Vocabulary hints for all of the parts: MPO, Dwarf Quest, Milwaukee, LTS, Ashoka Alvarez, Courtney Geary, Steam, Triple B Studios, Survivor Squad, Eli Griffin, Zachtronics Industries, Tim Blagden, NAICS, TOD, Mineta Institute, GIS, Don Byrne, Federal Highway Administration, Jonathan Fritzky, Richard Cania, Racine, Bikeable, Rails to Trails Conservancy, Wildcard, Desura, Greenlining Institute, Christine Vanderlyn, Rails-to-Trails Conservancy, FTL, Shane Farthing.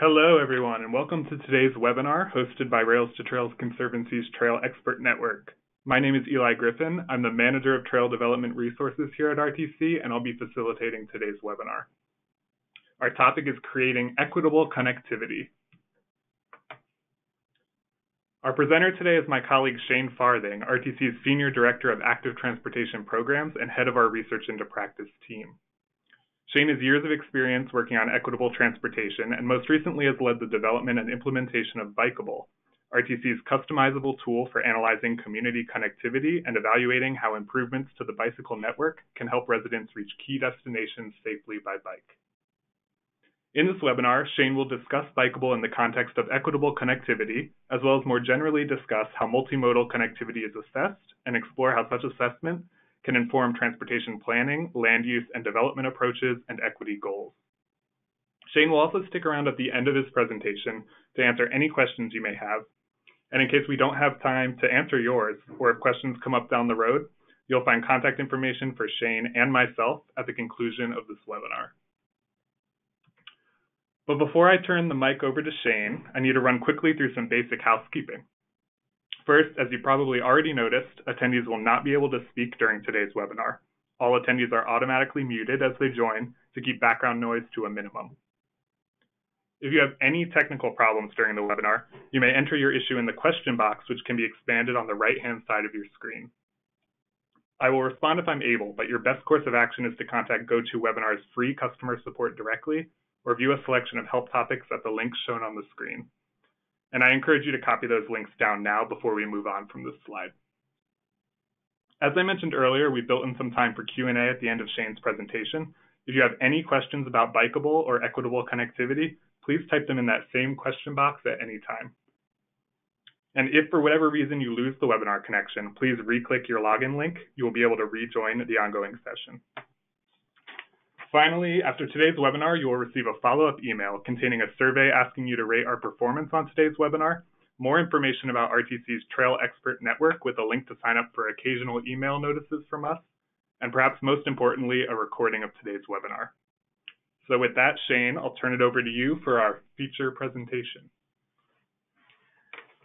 Hello, everyone, and welcome to today's webinar hosted by Rails to Trails Conservancy's Trail Expert Network. My name is Eli Griffin. I'm the Manager of Trail Development Resources here at RTC, and I'll be facilitating today's webinar. Our topic is creating equitable connectivity. Our presenter today is my colleague Shane Farthing, RTC's Senior Director of Active Transportation Programs and head of our Research into Practice team. Shane has years of experience working on equitable transportation and most recently has led the development and implementation of Bikeable, RTC's customizable tool for analyzing community connectivity and evaluating how improvements to the bicycle network can help residents reach key destinations safely by bike. In this webinar, Shane will discuss Bikeable in the context of equitable connectivity, as well as more generally discuss how multimodal connectivity is assessed and explore how such assessment can inform transportation planning, land use and development approaches, and equity goals. Shane will also stick around at the end of his presentation to answer any questions you may have. And in case we don't have time to answer yours, or if questions come up down the road, you'll find contact information for Shane and myself at the conclusion of this webinar. But before I turn the mic over to Shane, I need to run quickly through some basic housekeeping. First, as you probably already noticed, attendees will not be able to speak during today's webinar. All attendees are automatically muted as they join to keep background noise to a minimum. If you have any technical problems during the webinar, you may enter your issue in the question box, which can be expanded on the right-hand side of your screen. I will respond if I'm able, but your best course of action is to contact GoToWebinar's free customer support directly or view a selection of help topics at the links shown on the screen. And I encourage you to copy those links down now before we move on from this slide. As I mentioned earlier, we built in some time for Q&A at the end of Shane's presentation. If you have any questions about Bikeable or equitable connectivity, please type them in that same question box at any time. And if for whatever reason you lose the webinar connection, please re-click your login link. You will be able to rejoin the ongoing session. Finally, after today's webinar, you will receive a follow-up email containing a survey asking you to rate our performance on today's webinar, more information about RTC's Trail Expert Network with a link to sign up for occasional email notices from us, and perhaps most importantly, a recording of today's webinar. So with that, Shane, I'll turn it over to you for our feature presentation.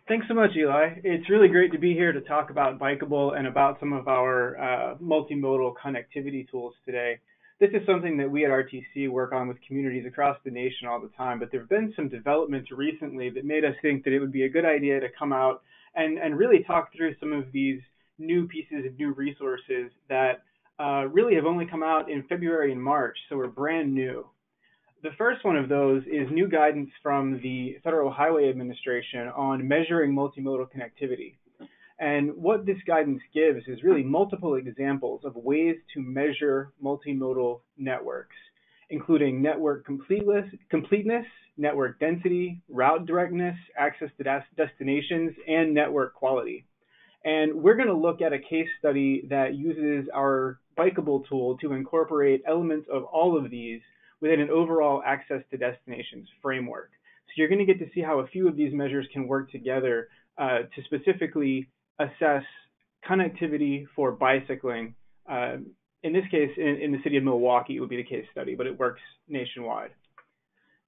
Thanks so much, Eli. It's really great to be here to talk about Bikeable and about some of our multimodal connectivity tools today. This is something that we at RTC work on with communities across the nation all the time, but there have been some developments recently that made us think that it would be a good idea to come out and really talk through some of these new pieces of new resources that really have only come out in February and March, so we're brand new. The first one of those is new guidance from the Federal Highway Administration on measuring multimodal connectivity. And what this guidance gives is really multiple examples of ways to measure multimodal networks, including network completeness, network density, route directness, access to destinations, and network quality. And we're going to look at a case study that uses our Bikeable tool to incorporate elements of all of these within an overall access to destinations framework. So you're going to get to see how a few of these measures can work together to specifically assess connectivity for bicycling. In this case, in the city of Milwaukee, it would be the case study, but it works nationwide.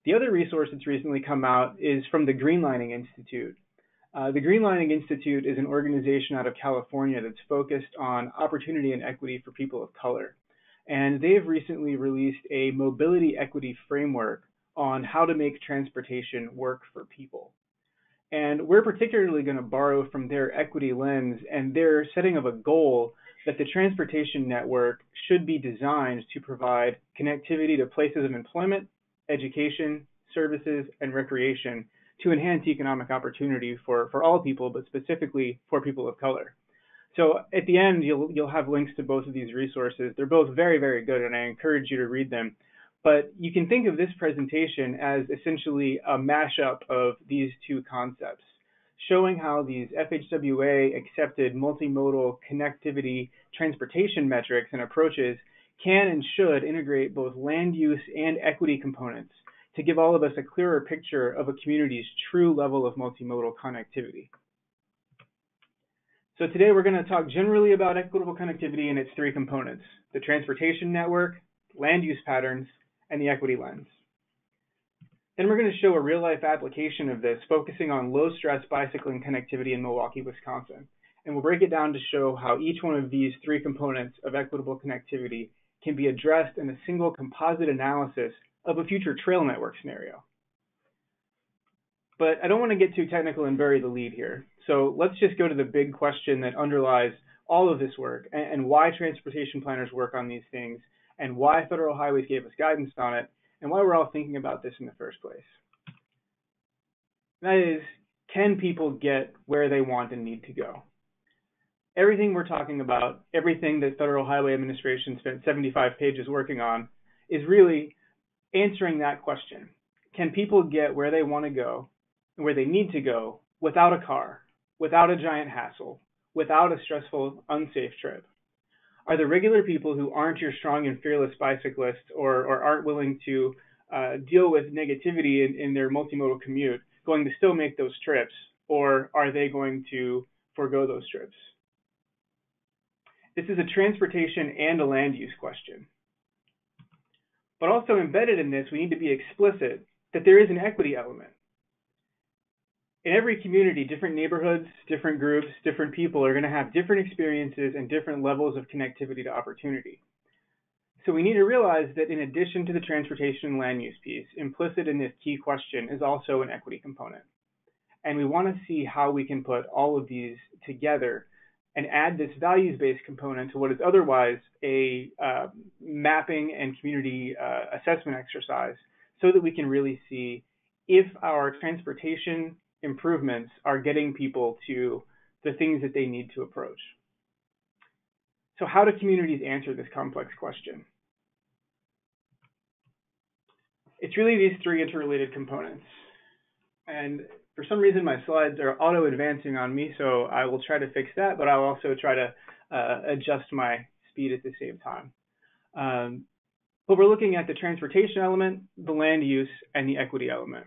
The other resource that's recently come out is from the Greenlining Institute. The Greenlining Institute is an organization out of California that's focused on opportunity and equity for people of color. And they've recently released a mobility equity framework on how to make transportation work for people. And we're particularly going to borrow from their equity lens and their setting of a goal that the transportation network should be designed to provide connectivity to places of employment, education, services, and recreation to enhance economic opportunity for all people, but specifically for people of color. So at the end, you'll have links to both of these resources. They're both very, very good, and I encourage you to read them. But you can think of this presentation as essentially a mashup of these two concepts, showing how these FHWA-accepted multimodal connectivity transportation metrics and approaches can and should integrate both land use and equity components to give all of us a clearer picture of a community's true level of multimodal connectivity. So today we're going to talk generally about equitable connectivity and its three components: the transportation network, land use patterns, and the equity lens. And we're going to show a real-life application of this, focusing on low-stress bicycling connectivity in Milwaukee, Wisconsin. And we'll break it down to show how each one of these three components of equitable connectivity can be addressed in a single composite analysis of a future trail network scenario. But I don't want to get too technical and bury the lead here. So let's just go to the big question that underlies all of this work and why transportation planners work on these things and why Federal Highways gave us guidance on it, and why we're all thinking about this in the first place. That is, can people get where they want and need to go? Everything we're talking about, everything that Federal Highway Administration spent 75 pages working on, is really answering that question. Can people get where they want to go and where they need to go without a car, without a giant hassle, without a stressful, unsafe trip? Are the regular people who aren't your strong and fearless bicyclists or aren't willing to deal with negativity in their multimodal commute going to still make those trips, or are they going to forego those trips? This is a transportation and a land use question. But also embedded in this, we need to be explicit that there is an equity element. In every community, different neighborhoods, different groups, different people are going to have different experiences and different levels of connectivity to opportunity. So we need to realize that in addition to the transportation and land use piece, implicit in this key question is also an equity component. And we want to see how we can put all of these together and add this values-based component to what is otherwise a mapping and community assessment exercise, so that we can really see if our transportation improvements are getting people to the things that they need to approach. So how do communities answer this complex question? It's really these three interrelated components. And for some reason, my slides are auto-advancing on me, so I will try to fix that, but I'll also try to adjust my speed at the same time. But we're looking at the transportation element, the land use, and the equity element.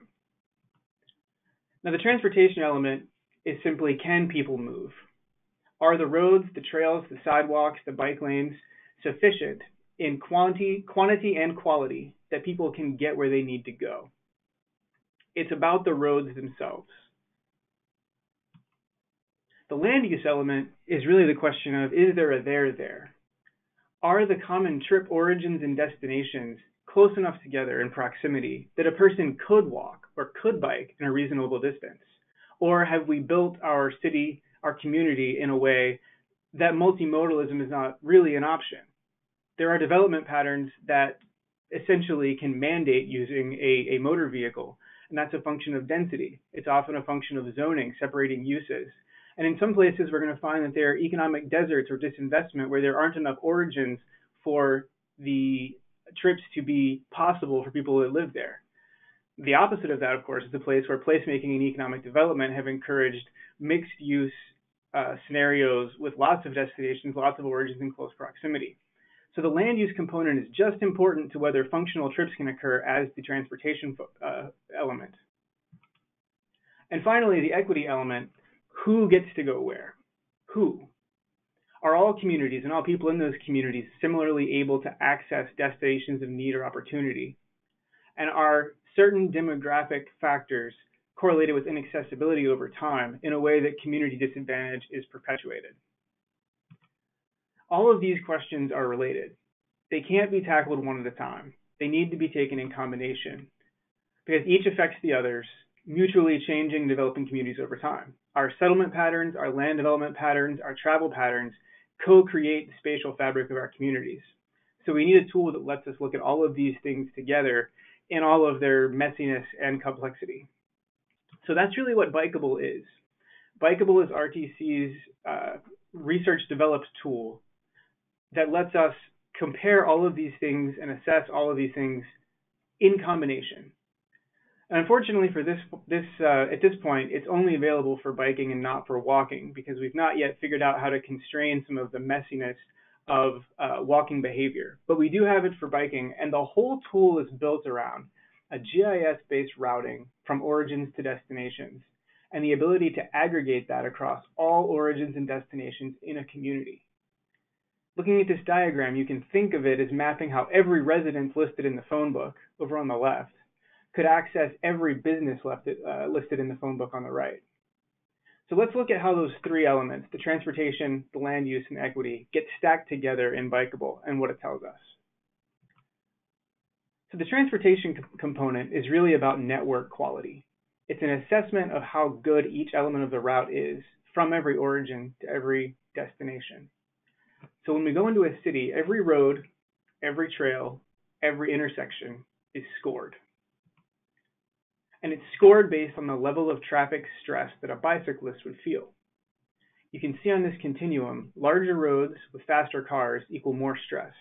Now, the transportation element is simply, can people move? Are the roads, the trails, the sidewalks, the bike lanes sufficient in quantity and quality that people can get where they need to go? It's about the roads themselves. The land use element is really the question of, is there a there there? Are the common trip origins and destinations close enough together in proximity that a person could walk or could bike in a reasonable distance? Or have we built our city, our community, in a way that multimodalism is not really an option? There are development patterns that essentially can mandate using a motor vehicle, and that's a function of density. It's often a function of zoning, separating uses. And in some places, we're going to find that there are economic deserts or disinvestment where there aren't enough origins for the trips to be possible for people that live there. The opposite of that, of course, is the place where placemaking and economic development have encouraged mixed-use scenarios with lots of destinations, lots of origins in close proximity. So the land use component is just important to whether functional trips can occur as the transportation element. And finally, the equity element, who gets to go where? Who? Are all communities and all people in those communities similarly able to access destinations of need or opportunity? And are certain demographic factors correlated with inaccessibility over time in a way that community disadvantage is perpetuated? All of these questions are related. They can't be tackled one at a time. They need to be taken in combination because each affects the others, mutually changing and developing communities over time. Our settlement patterns, our land development patterns, our travel patterns co-create the spatial fabric of our communities. So we need a tool that lets us look at all of these things together in all of their messiness and complexity. So that's really what Bikeable is. Bikeable is RTC's research-developed tool that lets us compare all of these things and assess all of these things in combination. And unfortunately, for at this point, it's only available for biking and not for walking, because we've not yet figured out how to constrain some of the messiness of walking behavior. But we do have it for biking, and the whole tool is built around a GIS-based routing from origins to destinations, and the ability to aggregate that across all origins and destinations in a community. Looking at this diagram, you can think of it as mapping how every residence listed in the phone book over on the left could access every business listed in the phone book on the right. So let's look at how those three elements, the transportation, the land use, and equity, get stacked together in Bikeable and what it tells us. So the transportation component is really about network quality. It's an assessment of how good each element of the route is from every origin to every destination. So when we go into a city, every road, every trail, every intersection is scored. And it's scored based on the level of traffic stress that a bicyclist would feel. You can see on this continuum, larger roads with faster cars equal more stress.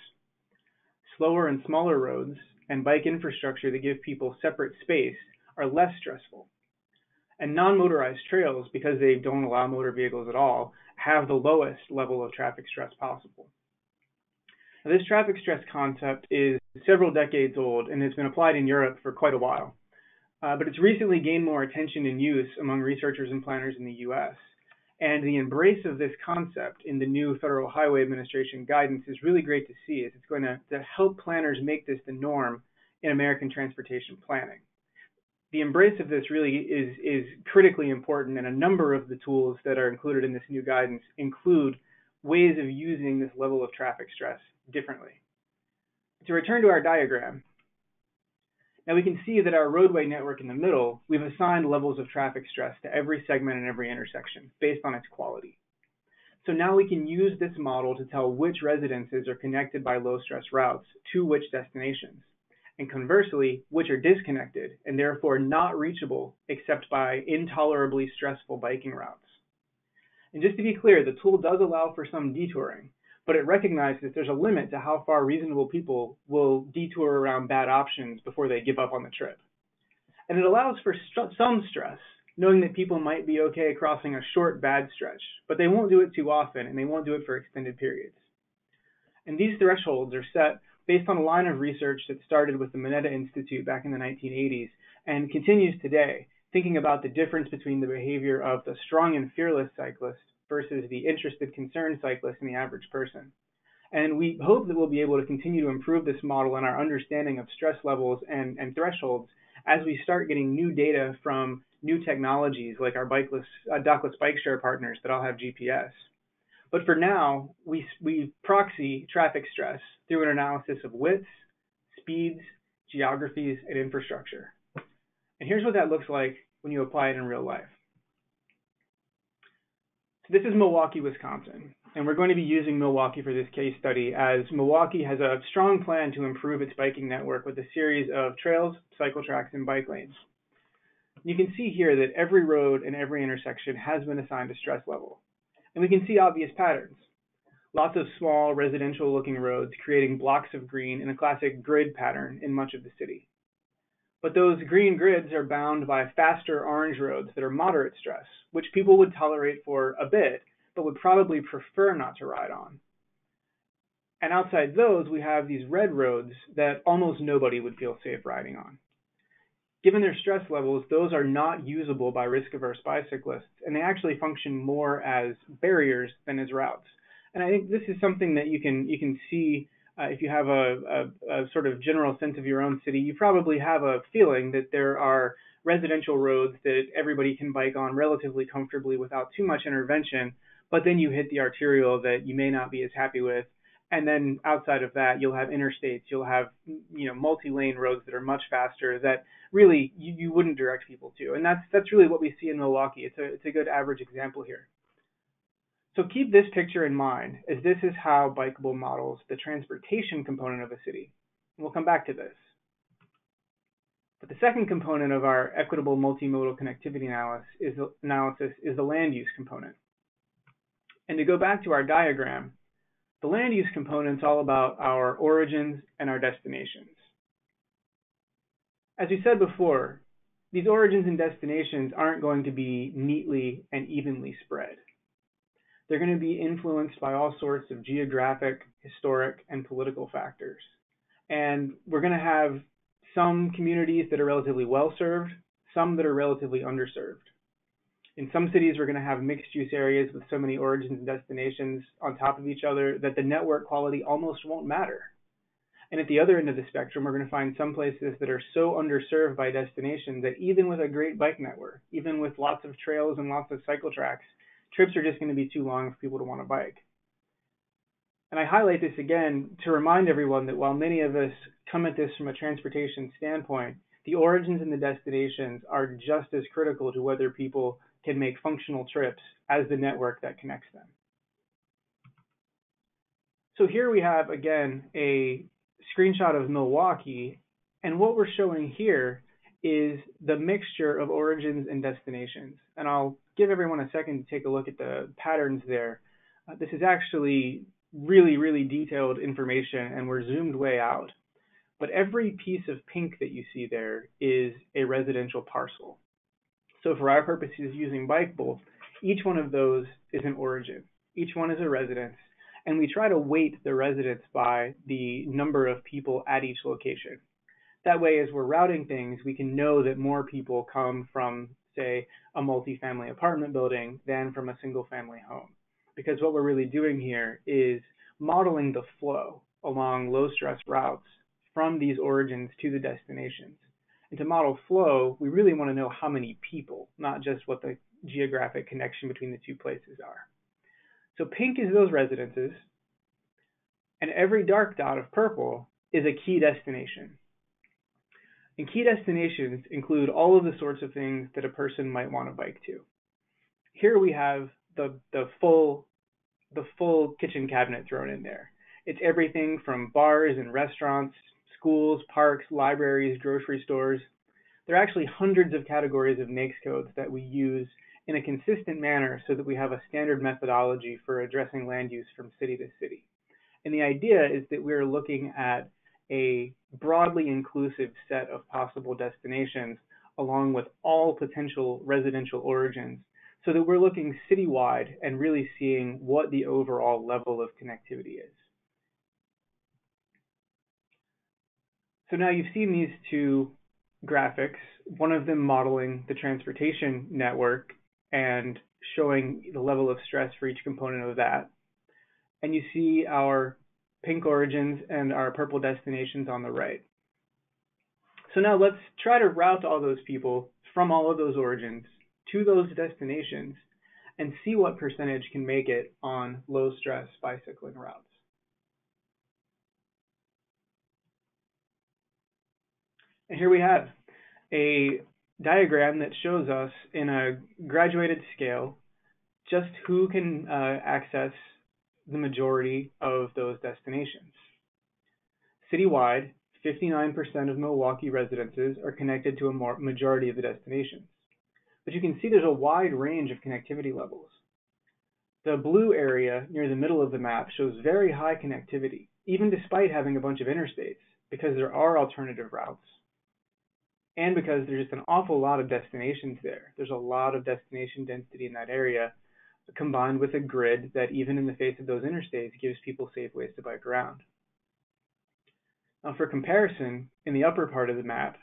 Slower and smaller roads and bike infrastructure that give people separate space are less stressful. And non-motorized trails, because they don't allow motor vehicles at all, have the lowest level of traffic stress possible. Now, this traffic stress concept is several decades old and has been applied in Europe for quite a while. But it's recently gained more attention and use among researchers and planners in the US. And the embrace of this concept in the new Federal Highway Administration guidance is really great to see, as it's going to help planners make this the norm in American transportation planning. The embrace of this really is critically important, and a number of the tools that are included in this new guidance include ways of using this level of traffic stress differently. To return to our diagram, now we can see that our roadway network in the middle, we've assigned levels of traffic stress to every segment and every intersection based on its quality. So now we can use this model to tell which residences are connected by low stress routes to which destinations, and conversely, which are disconnected and therefore not reachable except by intolerably stressful biking routes. And just to be clear, the tool does allow for some detouring, but it recognizes there's a limit to how far reasonable people will detour around bad options before they give up on the trip. And it allows for some stress, knowing that people might be okay crossing a short bad stretch, but they won't do it too often and they won't do it for extended periods. And these thresholds are set based on a line of research that started with the Mineta Institute back in the 1980s and continues today, thinking about the difference between the behavior of the strong and fearless cyclist versus the interested, concerned cyclist and the average person. And we hope that we'll be able to continue to improve this model and our understanding of stress levels and thresholds as we start getting new data from new technologies like our dockless bike share partners that all have GPS. But for now, we proxy traffic stress through an analysis of widths, speeds, geographies, and infrastructure. And here's what that looks like when you apply it in real life. So this is Milwaukee, Wisconsin, and we're going to be using Milwaukee for this case study, as Milwaukee has a strong plan to improve its biking network with a series of trails, cycle tracks, and bike lanes. You can see here that every road and every intersection has been assigned a stress level, and we can see obvious patterns. Lots of small residential-looking roads creating blocks of green in a classic grid pattern in much of the city. But those green grids are bound by faster orange roads that are moderate stress, which people would tolerate for a bit, but would probably prefer not to ride on. And outside those, we have these red roads that almost nobody would feel safe riding on. Given their stress levels, those are not usable by risk-averse bicyclists, and they actually function more as barriers than as routes. And I think this is something that you can see. If you have a sort of general sense of your own city, you probably have a feeling that there are residential roads that everybody can bike on relatively comfortably without too much intervention, but then you hit the arterial that you may not be as happy with. And then outside of that, you'll have interstates, you'll have, you know, multi-lane roads that are much faster that really you wouldn't direct people to. And that's really what we see in Milwaukee. It's a good average example here. So keep this picture in mind, as this is how Bikeable models the transportation component of a city. And we'll come back to this. But the second component of our equitable multimodal connectivity analysis is the land use component. And to go back to our diagram, the land use component is all about our origins and our destinations. As we said before, these origins and destinations aren't going to be neatly and evenly spread. They're going to be influenced by all sorts of geographic, historic, and political factors. And we're going to have some communities that are relatively well-served, some that are relatively underserved. In some cities, we're going to have mixed-use areas with so many origins and destinations on top of each other that the network quality almost won't matter. And at the other end of the spectrum, we're going to find some places that are so underserved by destinations that even with a great bike network, even with lots of trails and lots of cycle tracks, trips are just going to be too long for people to want to bike. And I highlight this again to remind everyone that while many of us come at this from a transportation standpoint, the origins and the destinations are just as critical to whether people can make functional trips as the network that connects them. So here we have, again, a screenshot of Milwaukee, and what we're showing here is the mixture of origins and destinations. And I'll give everyone a second to take a look at the patterns there. This is actually really, really detailed information, and we're zoomed way out. But every piece of pink that you see there is a residential parcel. So for our purposes using Bikeable, each one of those is an origin. Each one is a residence. And we try to weight the residents by the number of people at each location. That way, as we're routing things, we can know that more people come from, say, a multifamily apartment building than from a single family home. Because what we're really doing here is modeling the flow along low stress routes from these origins to the destinations. And to model flow, we really want to know how many people, not just what the geographic connection between the two places are. So pink is those residences, and every dark dot of purple is a key destination. And key destinations include all of the sorts of things that a person might want to bike to. Here we have the full kitchen cabinet thrown in there. It's everything from bars and restaurants, schools, parks, libraries, grocery stores. There are actually hundreds of categories of NAICS codes that we use in a consistent manner so that we have a standard methodology for addressing land use from city to city. And the idea is that we're looking at a broadly inclusive set of possible destinations along with all potential residential origins so that we're looking citywide and really seeing what the overall level of connectivity is. So now you've seen these two graphics, one of them modeling the transportation network and showing the level of stress for each component of that. And you see our pink origins and our purple destinations on the right. So now let's try to route all those people from all of those origins to those destinations and see what percentage can make it on low stress bicycling routes. And here we have a diagram that shows us in a graduated scale just who can access the majority of those destinations. Citywide, 59% of Milwaukee residences are connected to a majority of the destinations. But you can see there's a wide range of connectivity levels. The blue area near the middle of the map shows very high connectivity, even despite having a bunch of interstates, because there are alternative routes. And because there's just an awful lot of destinations there. There's a lot of destination density in that area, combined with a grid that even in the face of those interstates gives people safe ways to bike around. Now for comparison, in the upper part of the map,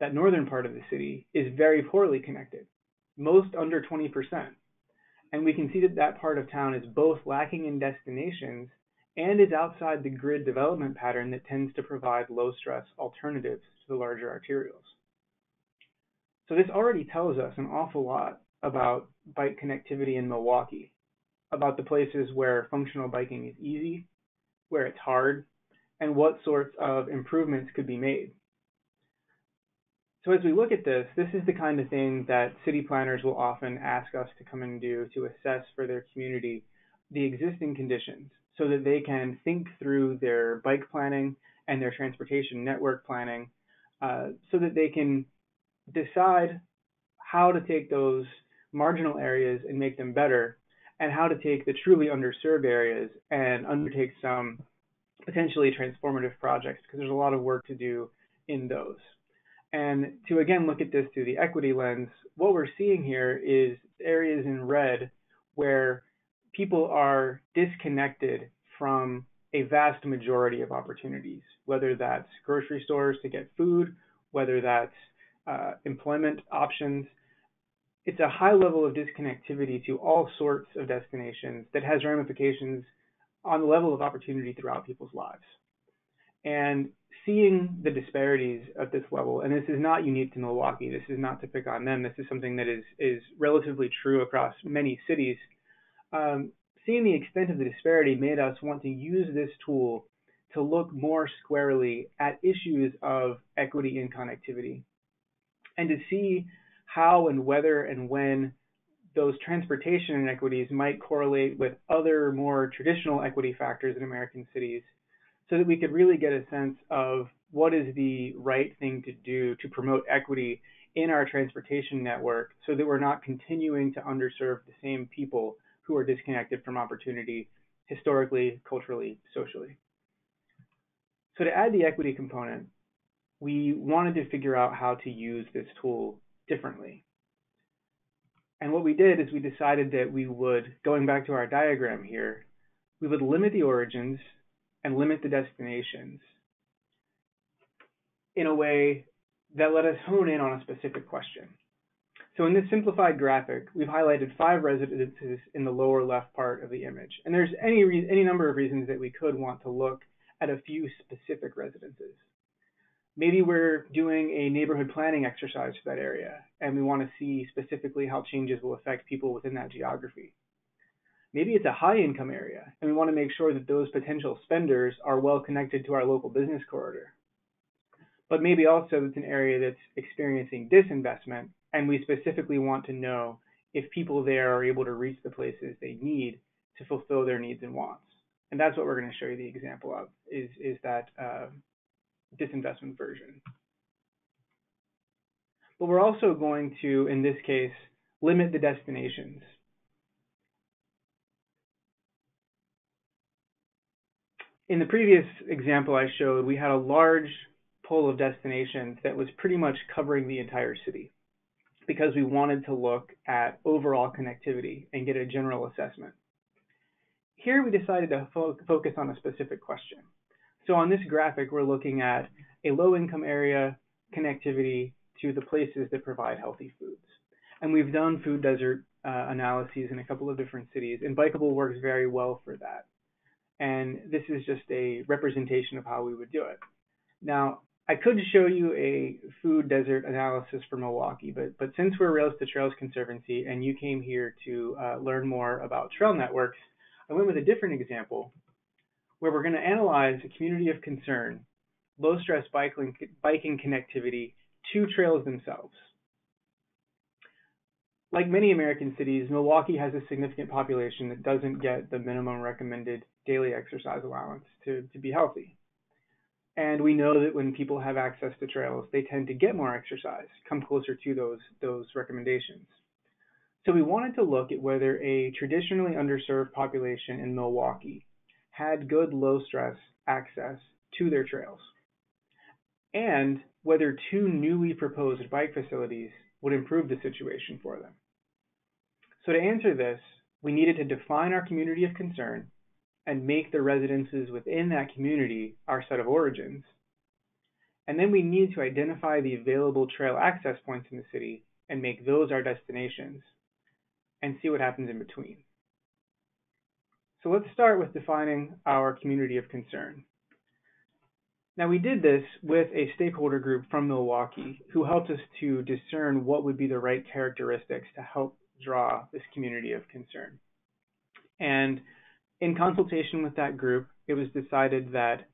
that northern part of the city is very poorly connected, most under 20%. And we can see that that part of town is both lacking in destinations and is outside the grid development pattern that tends to provide low-stress alternatives to the larger arterials. So this already tells us an awful lot about bike connectivity in Milwaukee, about the places where functional biking is easy, where it's hard, and what sorts of improvements could be made. So as we look at this, this is the kind of thing that city planners will often ask us to come and do to assess for their community the existing conditions, so that they can think through their bike planning and their transportation network planning so that they can decide how to take those marginal areas and make them better, and how to take the truly underserved areas and undertake some potentially transformative projects, because there's a lot of work to do in those. And to again look at this through the equity lens, what we're seeing here is areas in red where people are disconnected from a vast majority of opportunities, whether that's grocery stores to get food, whether that's employment options. It's a high level of disconnectivity to all sorts of destinations that has ramifications on the level of opportunity throughout people's lives. and seeing the disparities at this level, and this is not unique to Milwaukee, this is not to pick on them, this is something that is relatively true across many cities. Seeing the extent of the disparity made us want to use this tool to look more squarely at issues of equity and connectivity, and to see how and whether and when those transportation inequities might correlate with other more traditional equity factors in American cities, so that we could really get a sense of what is the right thing to do to promote equity in our transportation network, so that we're not continuing to underserve the same people who are disconnected from opportunity historically, culturally, socially. So to add the equity component, we wanted to figure out how to use this tool differently. And what we did is we decided that we would, going back to our diagram here, we would limit the origins and limit the destinations in a way that let us hone in on a specific question. So in this simplified graphic, we've highlighted 5 residences in the lower left part of the image. And there's any number of reasons that we could want to look at a few specific residences. Maybe we're doing a neighborhood planning exercise for that area, and we want to see specifically how changes will affect people within that geography. Maybe it's a high-income area, and we want to make sure that those potential spenders are well connected to our local business corridor. But maybe also it's an area that's experiencing disinvestment, and we specifically want to know if people there are able to reach the places they need to fulfill their needs and wants. And that's what we're going to show you the example of, is that disinvestment version. But we're also going to, in this case, limit the destinations. In the previous example I showed, we had a large pool of destinations that was pretty much covering the entire city, because we wanted to look at overall connectivity and get a general assessment. Here we decided to focus on a specific question. So on this graphic, we're looking at a low-income area connectivity to the places that provide healthy foods. And we've done food desert analyses in a couple of different cities, and Bikeable works very well for that. And this is just a representation of how we would do it. Now, I could show you a food desert analysis for Milwaukee, but since we're Rails to Trails Conservancy and you came here to learn more about trail networks, I went with a different example where we're going to analyze a community of concern, low-stress biking connectivity to trails themselves. Like many American cities, Milwaukee has a significant population that doesn't get the minimum recommended daily exercise allowance to be healthy. And we know that when people have access to trails, they tend to get more exercise, come closer to those recommendations. So we wanted to look at whether a traditionally underserved population in Milwaukee had good low-stress access to their trails, and whether 2 newly proposed bike facilities would improve the situation for them. So to answer this, we needed to define our community of concern and make the residences within that community our set of origins. And then we need to identify the available trail access points in the city and make those our destinations, and see what happens in between. So let's start with defining our community of concern. Now, we did this with a stakeholder group from Milwaukee who helped us to discern what would be the right characteristics to help draw this community of concern. And in consultation with that group, it was decided that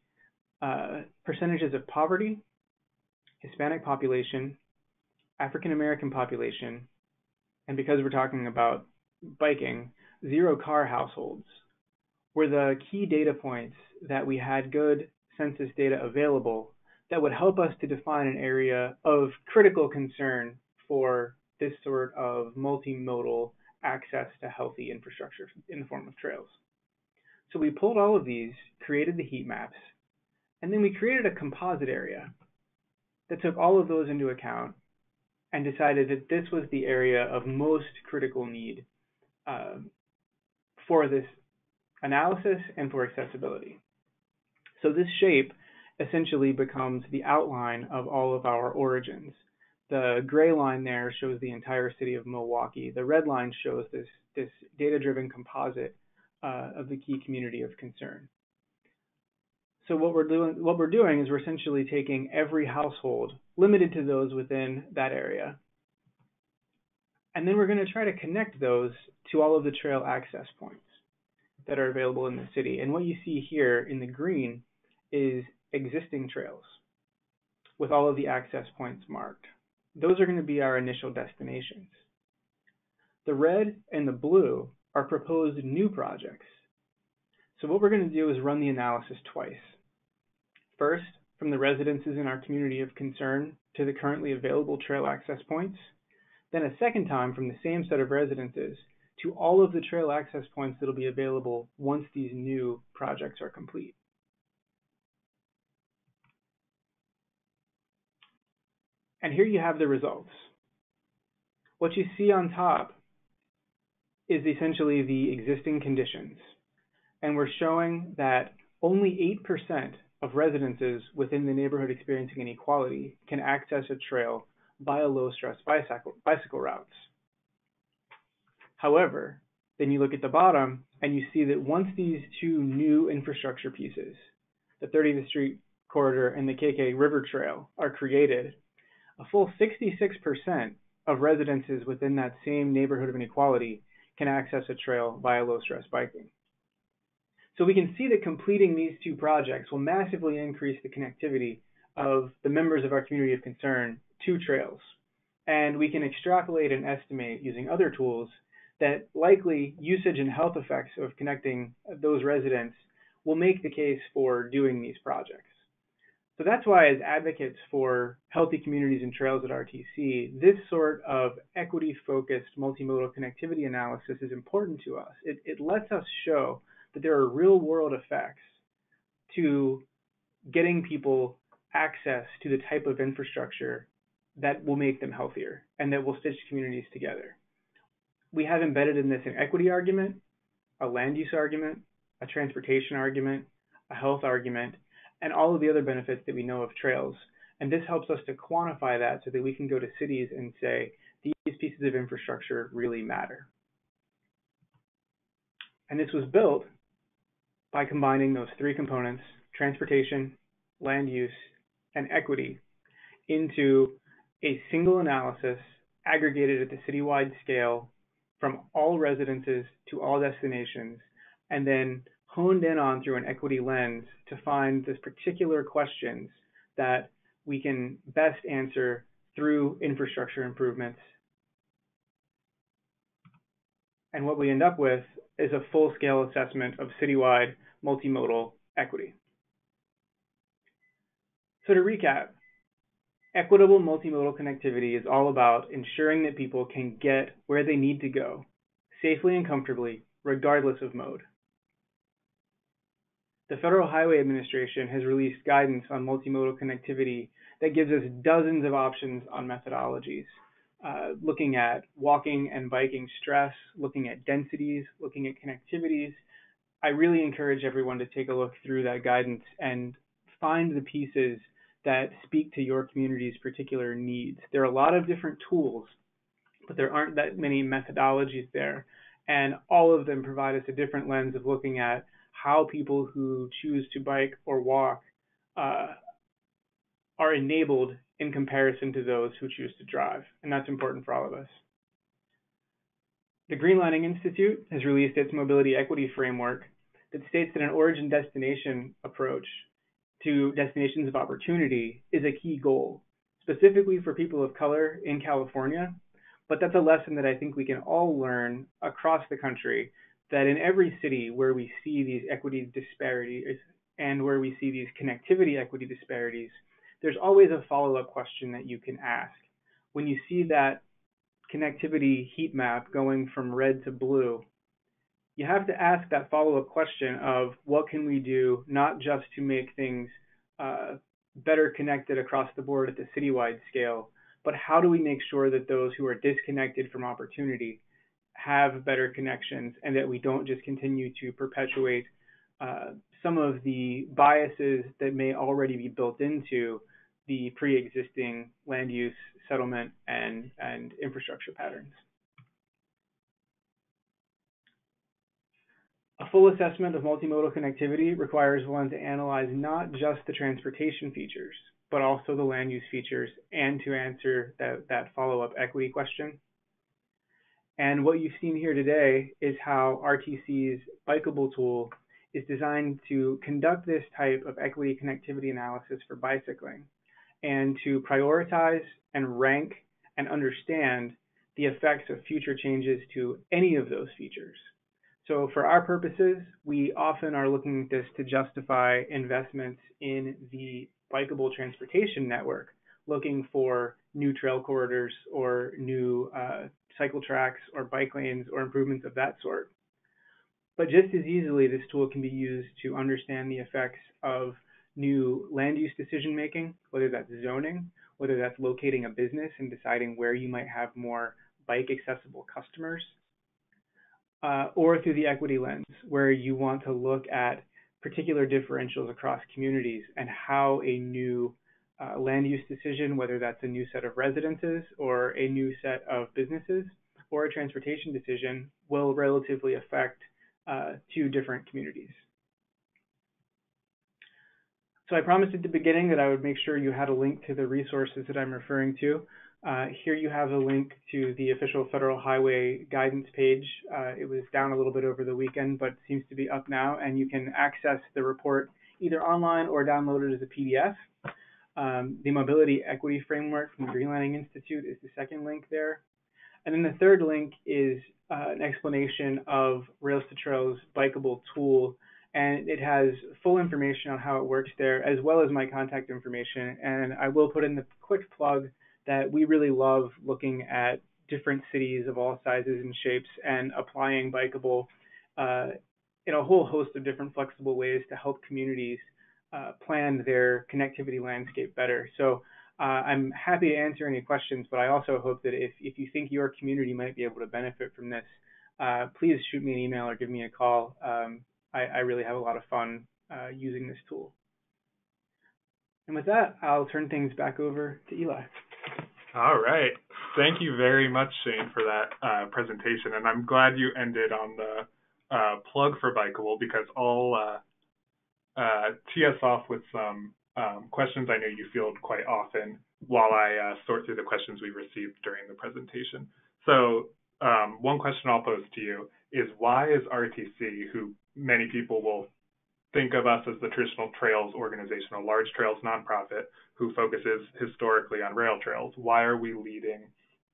percentages of poverty, Hispanic population, African American population, and because we're talking about biking, zero-car households, were the key data points that we had good census data available that would help us to define an area of critical concern for this sort of multimodal access to healthy infrastructure in the form of trails. So we pulled all of these, created the heat maps, and then we created a composite area that took all of those into account and decided that this was the area of most critical need for this analysis and for accessibility. So this shape essentially becomes the outline of all of our origins. The gray line there shows the entire city of Milwaukee. The red line shows this data-driven composite of the key community of concern. So what we're doing is we're essentially taking every household, limited to those within that area, and then we're going to try to connect those to all of the trail access points that are available in the city. And what you see here in the green is existing trails with all of the access points marked. Those are going to be our initial destinations. The red and the blue are proposed new projects. So what we're going to do is run the analysis twice. First, from the residences in our community of concern to the currently available trail access points, then a second time from the same set of residences to all of the trail access points that will be available once these new projects are complete. And here you have the results. What you see on top is essentially the existing conditions. And we're showing that only 8% of residences within the neighborhood experiencing inequality can access a trail via low-stress bicycle routes. However, then you look at the bottom and you see that once these two new infrastructure pieces, the 30th Street Corridor and the KK River Trail, are created, a full 66% of residences within that same neighborhood of inequality can access a trail via low-stress biking. So we can see that completing these two projects will massively increase the connectivity of the members of our community of concern to trails. And we can extrapolate and estimate using other tools that likely usage and health effects of connecting those residents will make the case for doing these projects. So that's why, as advocates for healthy communities and trails at RTC, this sort of equity-focused multimodal connectivity analysis is important to us. It lets us show that there are real-world effects to getting people access to the type of infrastructure that will make them healthier and that will stitch communities together. We have embedded in this an equity argument, a land use argument, a transportation argument, a health argument, and all of the other benefits that we know of trails. And this helps us to quantify that so that we can go to cities and say, these pieces of infrastructure really matter. And this was built by combining those three components, transportation, land use, and equity, into a single analysis aggregated at the citywide scale from all residences to all destinations, and then honed in on through an equity lens to find those particular questions that we can best answer through infrastructure improvements. And what we end up with is a full-scale assessment of citywide multimodal equity. So to recap, equitable multimodal connectivity is all about ensuring that people can get where they need to go safely and comfortably, regardless of mode. The Federal Highway Administration has released guidance on multimodal connectivity that gives us dozens of options on methodologies, looking at walking and biking stress, looking at densities, looking at connectivities. I really encourage everyone to take a look through that guidance and find the pieces that speak to your community's particular needs. There are a lot of different tools, but there aren't that many methodologies there. And all of them provide us a different lens of looking at how people who choose to bike or walk are enabled in comparison to those who choose to drive. And that's important for all of us. The Greenlining Institute has released its mobility equity framework that states that an origin destination approach to destinations of opportunity is a key goal, specifically for people of color in California. But that's a lesson that I think we can all learn across the country, that in every city where we see these equity disparities and where we see these connectivity equity disparities, there's always a follow-up question that you can ask. When you see that connectivity heat map going from red to blue, you have to ask that follow-up question of what can we do, not just to make things better connected across the board at the citywide scale, but how do we make sure that those who are disconnected from opportunity have better connections, and that we don't just continue to perpetuate some of the biases that may already be built into the pre-existing land use, settlement, and infrastructure patterns. A full assessment of multimodal connectivity requires one to analyze not just the transportation features, but also the land use features, and to answer that follow-up equity question. And what you've seen here today is how RTC's Bikeable tool is designed to conduct this type of equity connectivity analysis for bicycling, and to prioritize and rank and understand the effects of future changes to any of those features. So for our purposes, we often are looking at this to justify investments in the bikeable transportation network, looking for new trail corridors or new cycle tracks or bike lanes or improvements of that sort. But just as easily, this tool can be used to understand the effects of new land use decision making, whether that's zoning, whether that's locating a business and deciding where you might have more bike accessible customers, or through the equity lens, where you want to look at particular differentials across communities and how a new land use decision, whether that's a new set of residences or a new set of businesses or a transportation decision, will relatively affect two different communities. So I promised at the beginning that I would make sure you had a link to the resources that I'm referring to. Here you have a link to the official Federal Highway guidance page. It was down a little bit over the weekend, but seems to be up now, and you can access the report either online or download it as a PDF. The Mobility Equity Framework from the Greenlining Institute is the second link there. And then the third link is an explanation of Rails to Trails Bikeable tool, and it has full information on how it works there, as well as my contact information. And I will put in the quick plug that we really love looking at different cities of all sizes and shapes and applying Bikeable in a whole host of different flexible ways to help communities plan their connectivity landscape better. So I'm happy to answer any questions, but I also hope that if you think your community might be able to benefit from this, please shoot me an email or give me a call. I really have a lot of fun using this tool. And with that, I'll turn things back over to Eli. All right. Thank you very much, Shane, for that presentation. And I'm glad you ended on the plug for Bikeable, because I'll tee us off with some questions I know you field quite often while I sort through the questions we received during the presentation. So one question I'll pose to you is, why is RTC, who many people will think of us as the traditional trails organization, a large trails nonprofit who focuses historically on rail trails, why are we leading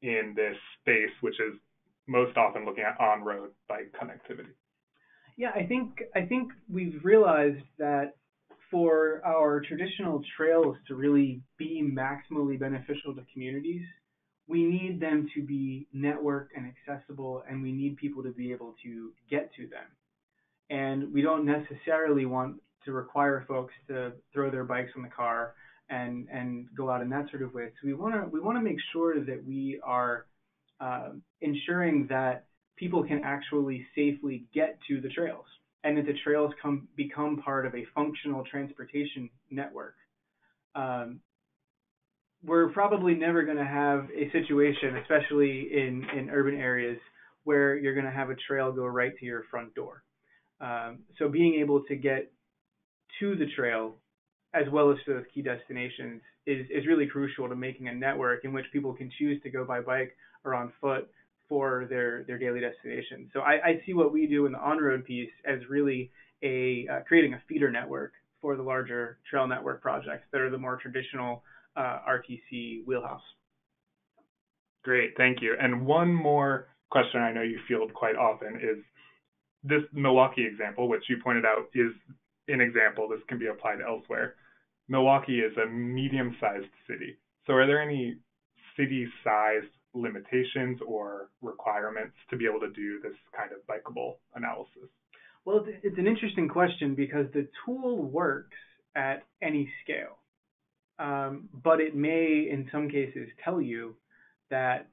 in this space, which is most often looking at on-road bike connectivity? Yeah, I think we've realized that for our traditional trails to really be maximally beneficial to communities, we need them to be networked and accessible, and we need people to be able to get to them. And we don't necessarily want to require folks to throw their bikes in the car and go out in that sort of way. So we want to make sure that we are ensuring that people can actually safely get to the trails, and that the trails become part of a functional transportation network. We're probably never going to have a situation, especially in urban areas, where you're going to have a trail go right to your front door. So being able to get to the trail as well as to those key destinations is really crucial to making a network in which people can choose to go by bike or on foot for their daily destination. So I see what we do in the on-road piece as really creating a feeder network for the larger trail network projects that are the more traditional RTC wheelhouse. Great, thank you. And one more question I know you field quite often is, this Milwaukee example, which you pointed out is an example, this can be applied elsewhere. Milwaukee is a medium-sized city. So are there any city-sized limitations or requirements to be able to do this kind of bikeable analysis? Well, it's an interesting question because the tool works at any scale, but it may in some cases tell you that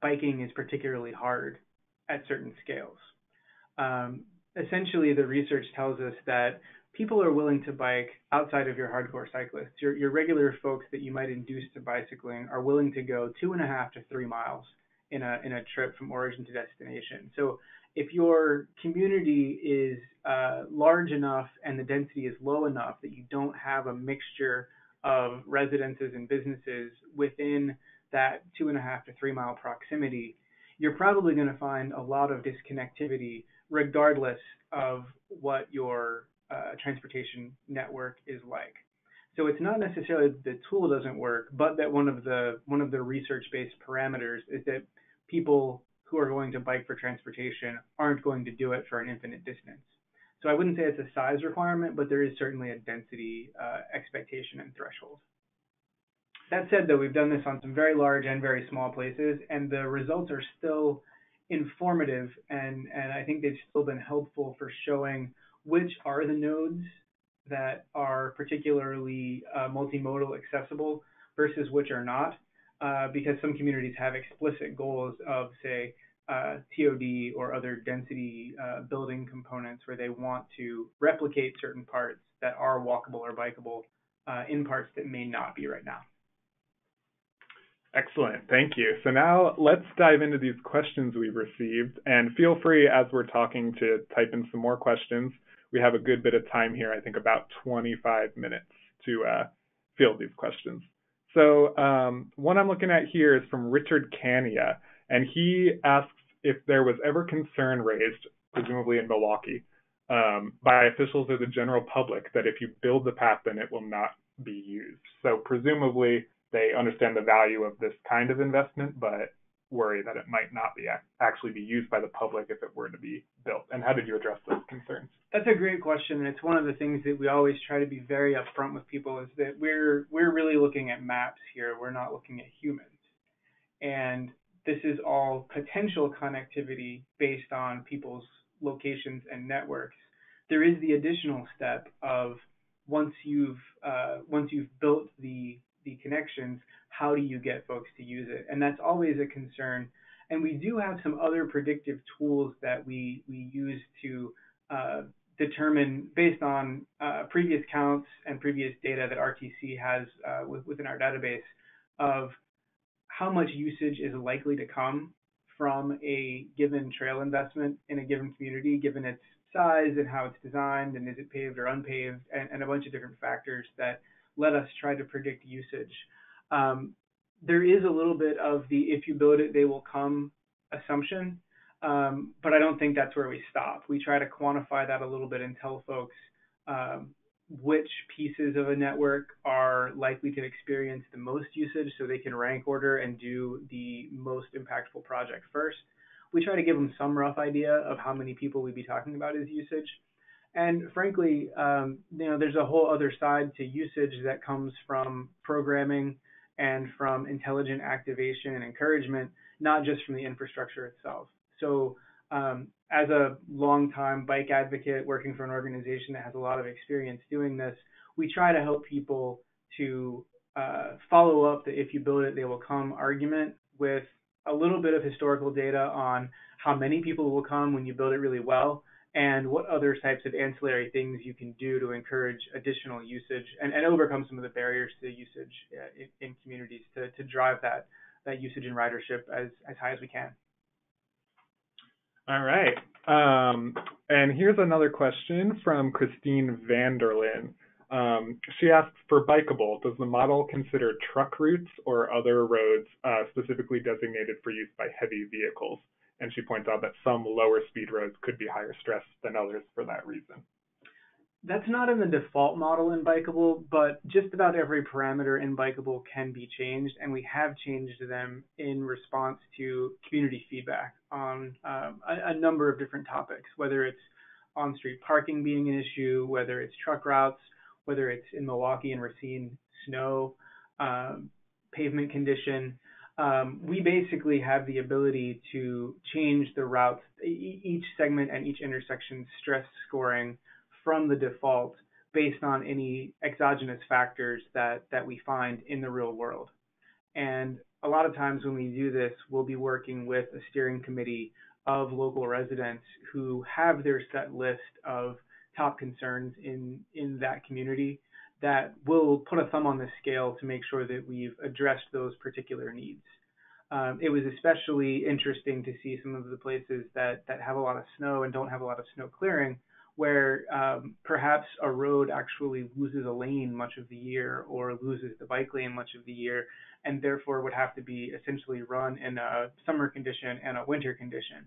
biking is particularly hard at certain scales. Essentially, the research tells us that people are willing to bike outside of your hardcore cyclists. Your regular folks that you might induce to bicycling are willing to go 2.5 to 3 miles in a trip from origin to destination. So if your community is large enough and the density is low enough that you don't have a mixture of residences and businesses within that 2.5 to 3 mile proximity, you're probably going to find a lot of disconnectivity regardless of what your transportation network is like. So it's not necessarily that the tool doesn't work, but that one of the research-based parameters is that people who are going to bike for transportation aren't going to do it for an infinite distance. So I wouldn't say it's a size requirement, but there is certainly a density expectation and threshold. That said, though, we've done this on some very large and very small places, and the results are still informative, and I think they've still been helpful for showing which are the nodes that are particularly multimodal accessible versus which are not, because some communities have explicit goals of, say, TOD or other density building components where they want to replicate certain parts that are walkable or bikeable in parts that may not be right now. Excellent, thank you. So now let's dive into these questions we've received, and feel free as we're talking to type in some more questions. We have a good bit of time here, I think about 25 minutes to field these questions. So one I'm looking at here is from Richard Cania, and he asks if there was ever concern raised, presumably in Milwaukee, by officials or the general public that if you build the path, then it will not be used. So presumably they understand the value of this kind of investment, but worry that it might not be actually be used by the public if it were to be built. And how did you address those concerns? That's a great question, and it's one of the things that we always try to be very upfront with people is that we're really looking at maps here. We're not looking at humans, and this is all potential connectivity based on people's locations and networks. There is the additional step of once you've built the connections, how do you get folks to use it? And that's always a concern. And we do have some other predictive tools that we use to determine based on previous counts and previous data that RTC has within our database of how much usage is likely to come from a given trail investment in a given community, given its size and how it's designed and is it paved or unpaved, and a bunch of different factors that let us try to predict usage. There is a little bit of the if you build it, they will come assumption, but I don't think that's where we stop. We try to quantify that a little bit and tell folks which pieces of a network are likely to experience the most usage so they can rank order and do the most impactful project first. We try to give them some rough idea of how many people we'd be talking about as usage. And frankly, you know, there's a whole other side to usage that comes from programming and from intelligent activation and encouragement, not just from the infrastructure itself. So as a longtime bike advocate working for an organization that has a lot of experience doing this, we try to help people to follow up the if you build it, they will come argument with a little bit of historical data on how many people will come when you build it really well, and what other types of ancillary things you can do to encourage additional usage and overcome some of the barriers to usage in communities to drive that usage and ridership as high as we can. All right, and here's another question from Christine Vanderlyn. She asks, for Bikeable, does the model consider truck routes or other roads specifically designated for use by heavy vehicles? And she points out that some lower speed roads could be higher stress than others for that reason. That's not in the default model in Bikeable, but just about every parameter in Bikeable can be changed, and we have changed them in response to community feedback on a number of different topics, whether it's on-street parking being an issue, whether it's truck routes, whether it's in Milwaukee and Racine, snow, pavement condition. We basically have the ability to change the routes, each segment and each intersection's stress scoring from the default based on any exogenous factors that we find in the real world. And a lot of times when we do this, we'll be working with a steering committee of local residents who have their set list of top concerns in that community that will put a thumb on the scale to make sure that we've addressed those particular needs. It was especially interesting to see some of the places that have a lot of snow and don't have a lot of snow clearing, where perhaps a road actually loses a lane much of the year or loses the bike lane much of the year, and therefore would have to be essentially run in a summer condition and a winter condition.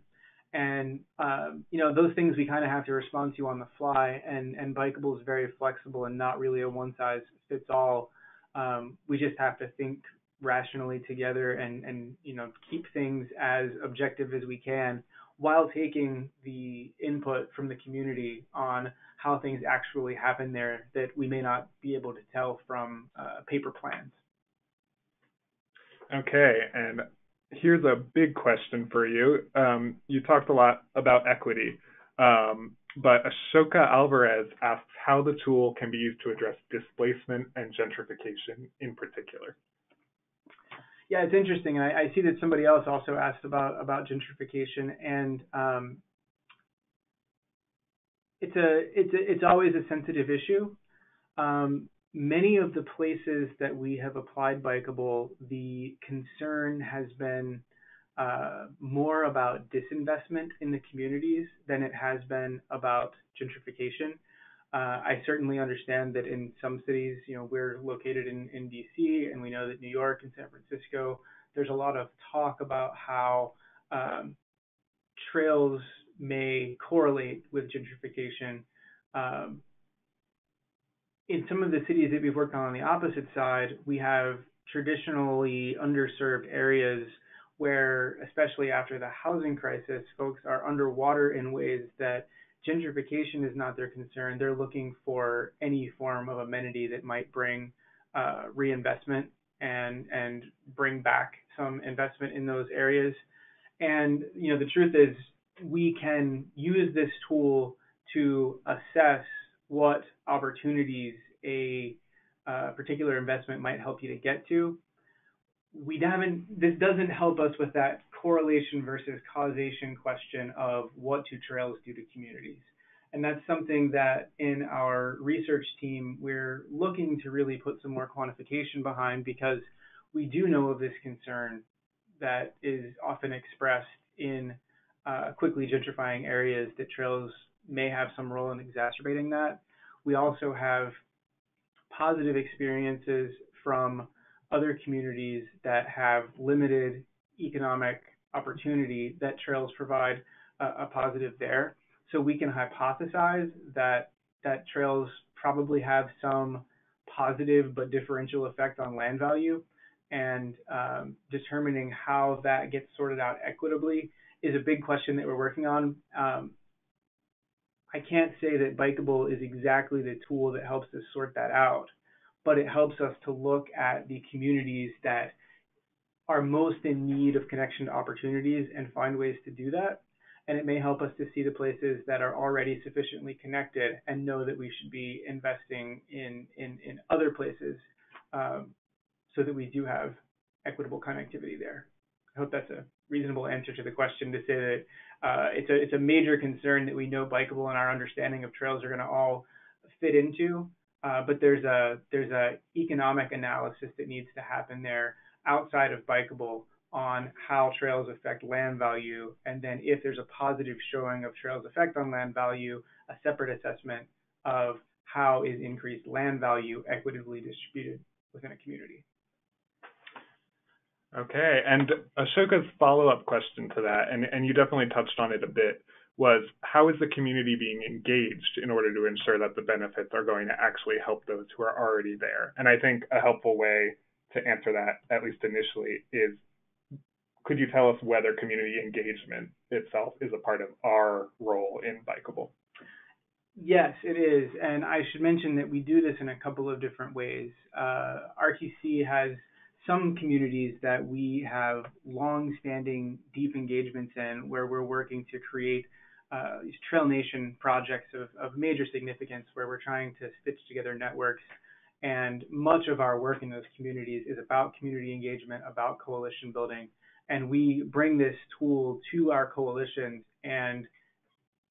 And, you know, those things we kind of have to respond to on the fly, and Bikeable is very flexible and not really a one-size-fits-all. We just have to think rationally together and, you know, keep things as objective as we can, while taking the input from the community on how things actually happen there that we may not be able to tell from paper plans. Okay, and here's a big question for you. You talked a lot about equity, but Ashoka Alvarez asks how the tool can be used to address displacement and gentrification in particular. Yeah, it's interesting, and I see that somebody else also asked about gentrification, and it's always a sensitive issue. Many of the places that we have applied Bikeable, the concern has been more about disinvestment in the communities than it has been about gentrification. I certainly understand that in some cities, you know, we're located in DC, and we know that New York and San Francisco, there's a lot of talk about how trails may correlate with gentrification. In some of the cities that we've worked on the opposite side, we have traditionally underserved areas where, especially after the housing crisis, folks are underwater in ways that gentrification is not their concern. They're looking for any form of amenity that might bring reinvestment and bring back some investment in those areas. And you know, the truth is, we can use this tool to assess what opportunities a particular investment might help you to get to. This doesn't help us with that correlation versus causation question of what do trails do to communities. And that's something that in our research team, we're looking to really put some more quantification behind, because we do know of this concern that is often expressed in quickly gentrifying areas, that trails may have some role in exacerbating that. We also have positive experiences from other communities that have limited economic opportunity that trails provide a positive there. So we can hypothesize that trails probably have some positive but differential effect on land value, and determining how that gets sorted out equitably is a big question that we're working on. I can't say that Bikeable is exactly the tool that helps us sort that out, but it helps us to look at the communities that are most in need of connection to opportunities and find ways to do that. And it may help us to see the places that are already sufficiently connected and know that we should be investing in other places so that we do have equitable connectivity there. I hope that's a reasonable answer to the question, to say that it's a major concern that we know Bikeable and our understanding of trails are gonna all fit into. But there's a economic analysis that needs to happen there outside of Bikeable on how trails affect land value, and then if there's a positive showing of trails effect on land value, a separate assessment of how is increased land value equitably distributed within a community. Okay, and Ashoka's follow-up question to that, and you definitely touched on it a bit, was how is the community being engaged in order to ensure that the benefits are going to actually help those who are already there? And I think a helpful way to answer that, at least initially, is could you tell us whether community engagement itself is a part of our role in Bikeable? Yes, it is. And I should mention that we do this in a couple of different ways. RTC has some communities that we have long-standing deep engagements in, where we're working to create these Trail Nation projects of major significance, where we're trying to stitch together networks. And much of our work in those communities is about community engagement, about coalition building. And we bring this tool to our coalitions and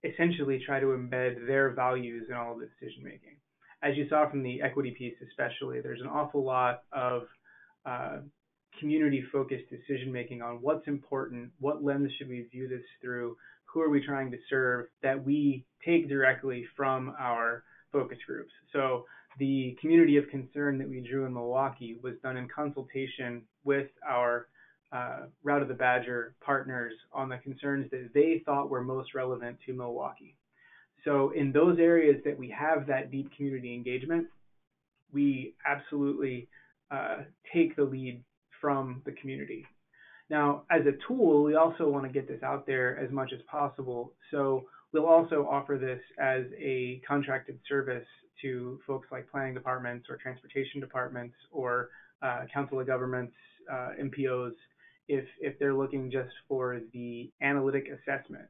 essentially try to embed their values in all of the decision-making. As you saw from the equity piece especially, there's an awful lot of community-focused decision-making on what's important, what lens should we view this through, who are we trying to serve that we take directly from our focus groups. So the community of concern that we drew in Milwaukee was done in consultation with our Route of the Badger partners on the concerns that they thought were most relevant to Milwaukee. So in those areas that we have that deep community engagement, we absolutely take the lead from the community. Now, as a tool, we also want to get this out there as much as possible. So we'll also offer this as a contracted service to folks like planning departments or transportation departments or council of governments, MPOs, if they're looking just for the analytic assessment.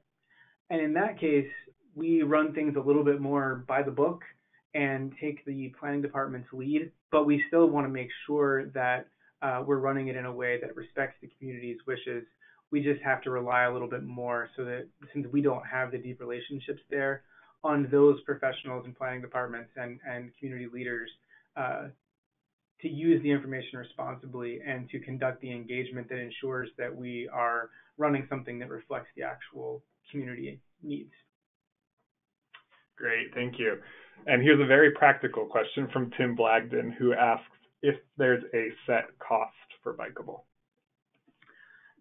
And in that case, we run things a little bit more by the book and take the planning department's lead, but we still want to make sure that we're running it in a way that respects the community's wishes. We just have to rely a little bit more, so that since we don't have the deep relationships there, on those professionals and planning departments and community leaders to use the information responsibly and to conduct the engagement that ensures that we are running something that reflects the actual community needs. Great, thank you. And here's a very practical question from Tim Blagden, who asks if there's a set cost for Bikeable.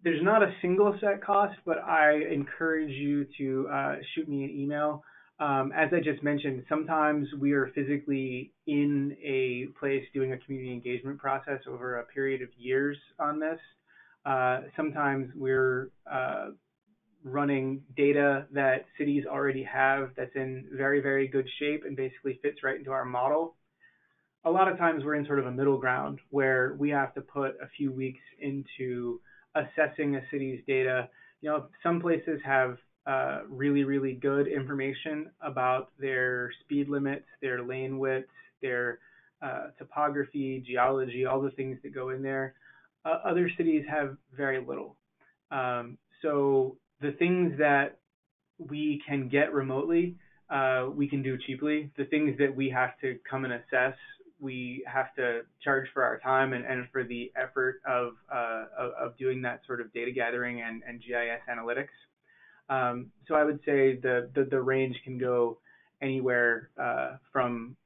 There's not a single set cost, but I encourage you to shoot me an email. As I just mentioned, sometimes we are physically in a place doing a community engagement process over a period of years on this. Sometimes we're running data that cities already have that's in very, very good shape and basically fits right into our model. A lot of times we're in sort of a middle ground where we have to put a few weeks into assessing a city's data. You know, some places have really, really good information about their speed limits, their lane widths, their topography, geology, all the things that go in there. Other cities have very little. So the things that we can get remotely, we can do cheaply. The things that we have to come and assess, we have to charge for our time and for the effort of doing that sort of data gathering and GIS analytics. So I would say the range can go anywhere from,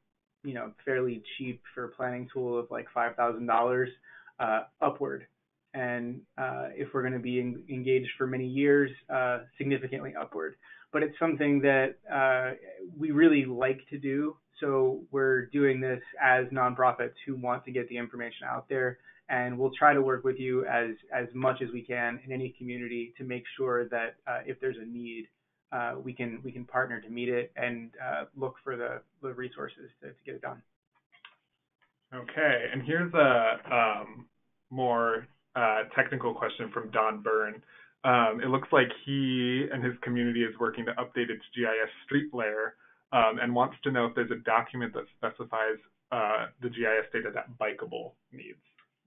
you know, fairly cheap for a planning tool of like $5,000 upward. And if we're going to be engaged for many years, significantly upward. But it's something that we really like to do. So we're doing this as nonprofits who want to get the information out there, and we'll try to work with you as much as we can in any community to make sure that if there's a need, we can partner to meet it and look for the resources to get it done. Okay, and here's a more technical question from Don Byrne. It looks like he and his community is working to update its GIS street layer. And wants to know if there's a document that specifies the GIS data that Bikeable needs.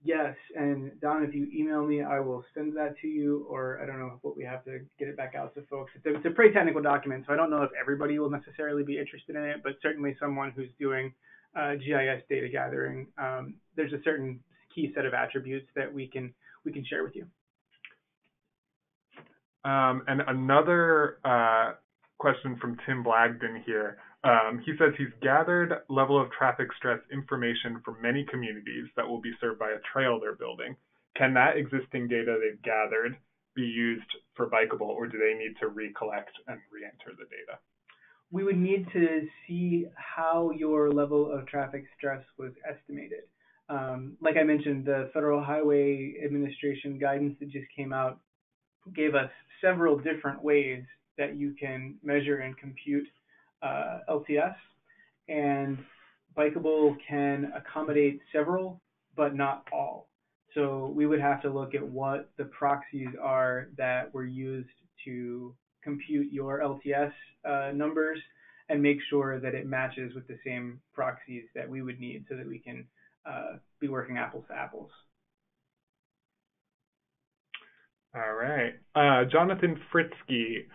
Yes, and Don, if you email me, I will send that to you, or I don't know what we have to get it back out to folks. It's a pretty technical document, so I don't know if everybody will necessarily be interested in it, but certainly someone who's doing GIS data gathering, there's a certain key set of attributes that we can share with you. And another question from Tim Blagden here. He says he's gathered level of traffic stress information from many communities that will be served by a trail they're building. Can that existing data they've gathered be used for Bikeable, or do they need to recollect and re-enter the data? We would need to see how your level of traffic stress was estimated. Like I mentioned, the Federal Highway Administration guidance that just came out gave us several different ways that you can measure and compute LTS, and Bikeable can accommodate several, but not all. So we would have to look at what the proxies are that were used to compute your LTS numbers and make sure that it matches with the same proxies that we would need so that we can be working apples to apples. All right. Jonathan Fritzky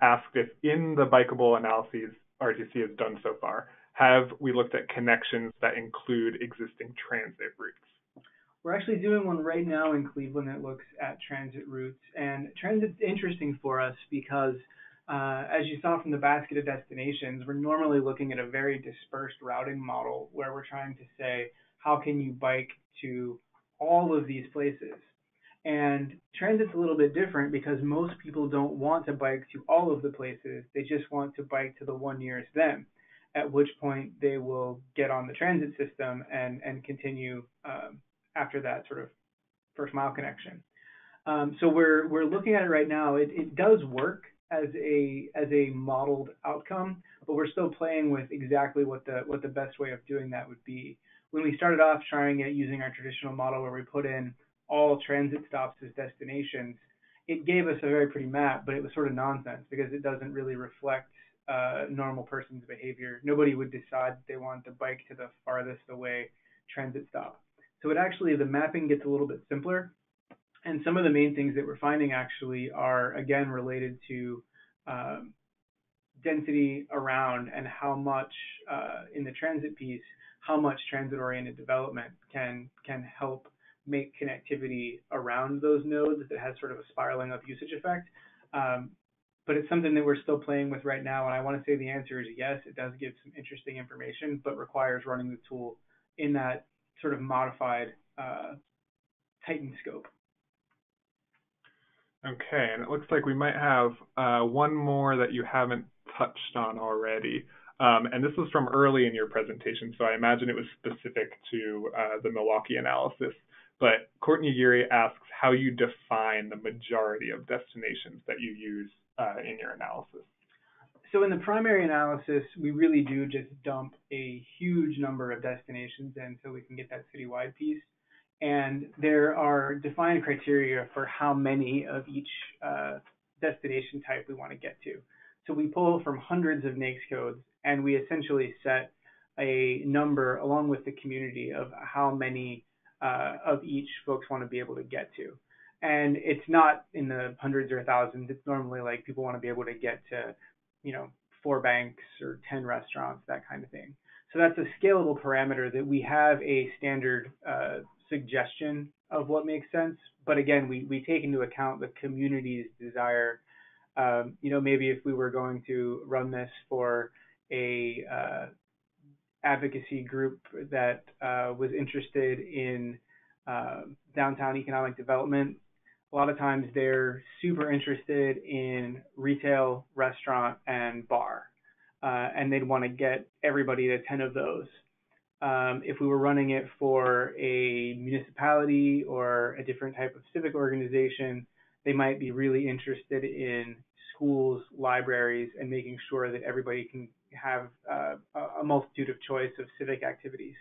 asked if in the Bikeable analyses RTC has done so far, have we looked at connections that include existing transit routes? We're actually doing one right now in Cleveland that looks at transit routes. And transit's interesting for us because As you saw from the basket of destinations, we're normally looking at a very dispersed routing model where we're trying to say, how can you bike to all of these places? And transit's a little bit different because most people don't want to bike to all of the places. They just want to bike to the one nearest them, at which point they will get on the transit system and continue after that sort of first mile connection. So we're looking at it right now. It does work as a modeled outcome, but we're still playing with exactly what the best way of doing that would be. When we started off trying it using our traditional model where we put in all transit stops as destinations, it gave us a very pretty map, but it was sort of nonsense because it doesn't really reflect a normal person's behavior. Nobody would decide they want to bike to the farthest away transit stop. So it actually, the mapping gets a little bit simpler. And some of the main things that we're finding actually are, again, related to density around and how much in the transit piece, how much transit-oriented development can help make connectivity around those nodes that has sort of a spiraling up usage effect. But it's something that we're still playing with right now. And I want to say the answer is yes, it does give some interesting information, but requires running the tool in that sort of modified tightened scope. Okay, and it looks like we might have one more that you haven't touched on already. And this was from early in your presentation, so I imagine it was specific to the Milwaukee analysis. But Courtney Geary asks how you define the majority of destinations that you use in your analysis. So in the primary analysis, we really do just dump a huge number of destinations in so we can get that citywide piece. And there are defined criteria for how many of each destination type we want to get to. So we pull from hundreds of NAICS codes, and we essentially set a number along with the community of how many of each folks want to be able to get to. And it's not in the hundreds or thousands. It's normally like people want to be able to get to, you know, 4 banks or 10 restaurants, that kind of thing. So that's a scalable parameter that we have a standard suggestion of what makes sense. But again, we take into account the community's desire. You know, maybe if we were going to run this for a advocacy group that was interested in downtown economic development, a lot of times they're super interested in retail, restaurant, and bar. And they'd want to get everybody to 10 of those. If we were running it for a municipality or a different type of civic organization, they might be really interested in schools, libraries, and making sure that everybody can have a multitude of choice of civic activities.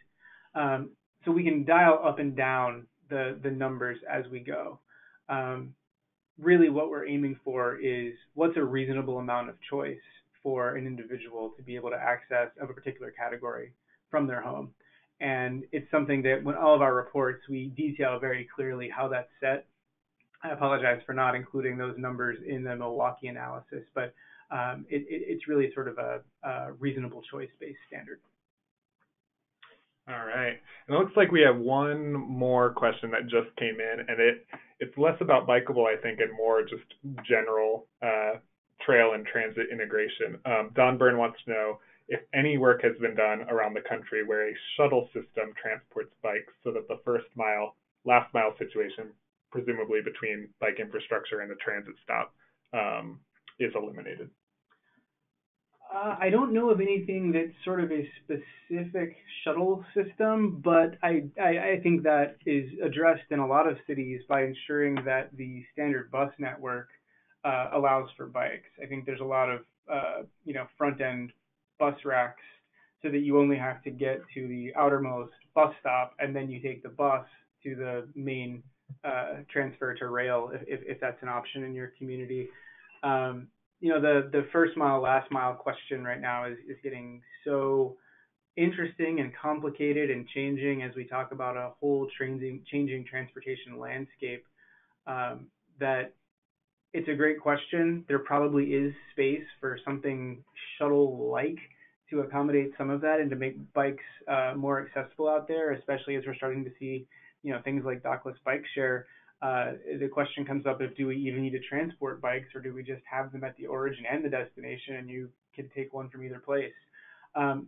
So we can dial up and down the numbers as we go. Really what we're aiming for is what's a reasonable amount of choice for an individual to be able to access of a particular category from their home. And it's something that when all of our reports, we detail very clearly how that's set. I apologize for not including those numbers in the Milwaukee analysis, but it's really sort of a reasonable choice-based standard. All right, and it looks like we have one more question that just came in, and it's less about Bikeable, I think, and more just general trail and transit integration. Don Byrne wants to know if any work has been done around the country where a shuttle system transports bikes so that the first mile, last mile situation, presumably between bike infrastructure and the transit stop, is eliminated. I don't know of anything that's sort of a specific shuttle system, but I think that is addressed in a lot of cities by ensuring that the standard bus network allows for bikes. I think there's a lot of you know, front-end bus racks so that you only have to get to the outermost bus stop and then you take the bus to the main transfer to rail if that's an option in your community. You know, the first mile, last mile question right now is getting so interesting and complicated and changing as we talk about a whole changing transportation landscape that it's a great question. There probably is space for something shuttle-like to accommodate some of that and to make bikes more accessible out there, especially as we're starting to see, you know, things like dockless bike share the question comes up of do we even need to transport bikes, or do we just have them at the origin and the destination, and you can take one from either place?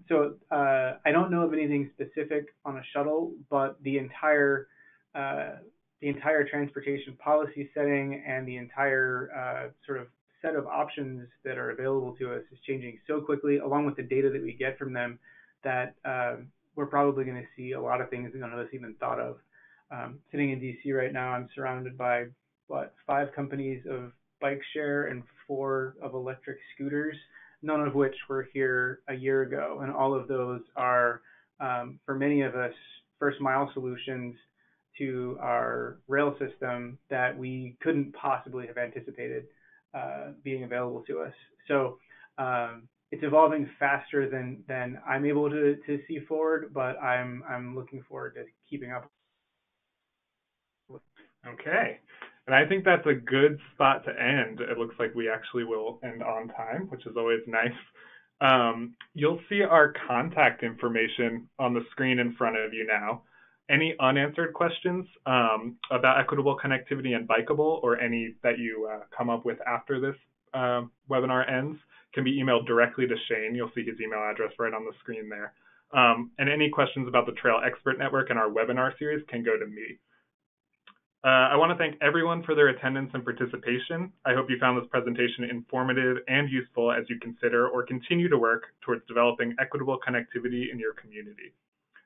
So I don't know of anything specific on a shuttle, but the entire transportation policy setting and the entire sort of set of options that are available to us is changing so quickly, along with the data that we get from them, that we're probably going to see a lot of things that none of us even thought of. Sitting in DC right now, I'm surrounded by, what, 5 companies of bike share and 4 of electric scooters, none of which were here a year ago. And all of those are, for many of us, first-mile solutions to our rail system that we couldn't possibly have anticipated being available to us. So it's evolving faster than I'm able to see forward, but I'm looking forward to keeping up. Okay, and I think that's a good spot to end. It looks like we actually will end on time, which is always nice. You'll see our contact information on the screen in front of you now. Any unanswered questions about equitable connectivity and Bikeable, or any that you come up with after this webinar ends, can be emailed directly to Shane. You'll see his email address right on the screen there. And any questions about the Trail Expert Network and our webinar series can go to me. I want to thank everyone for their attendance and participation. I hope you found this presentation informative and useful as you consider or continue to work towards developing equitable connectivity in your community.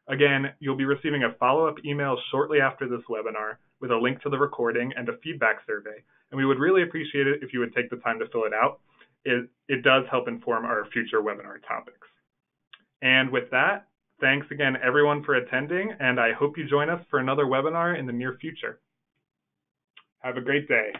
Again, you'll be receiving a follow-up email shortly after this webinar with a link to the recording and a feedback survey, and we would really appreciate it if you would take the time to fill it out. It does help inform our future webinar topics. And with that, thanks again everyone for attending, and I hope you join us for another webinar in the near future. Have a great day.